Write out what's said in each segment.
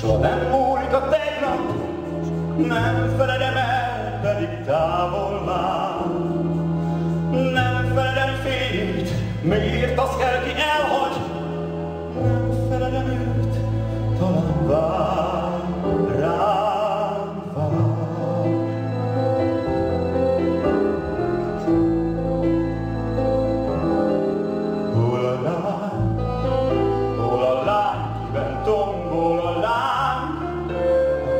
Soha nem múlik a tegnap, nem feledem el, pedig távol már. Nem feledem fényét, miért az kell, ki elhagy. Nem feledem őt, talán vár, rám vár. Hol a lány, kiben tombol a lány,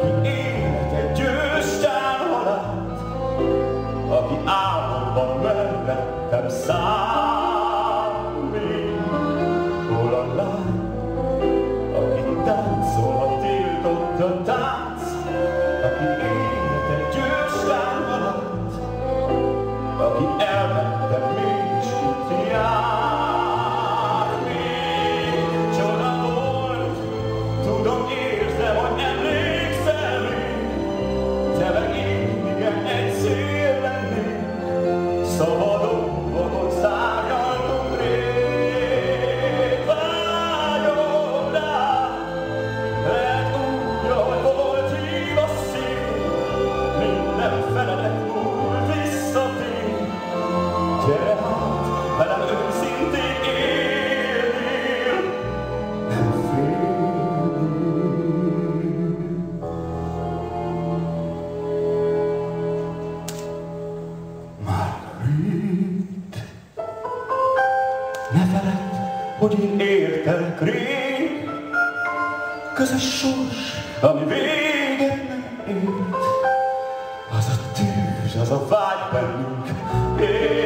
aki élete győztán halált, aki álmomban mellettem számít. Hol a lány, aki táncol, ha tiltott a tánc, aki élete győztán halált, aki elmentem mégis itt jár. Ne feledd, hogy én értelek rég, közös sors, ami véget nem ért, az a tűz, az a vágy bennünk.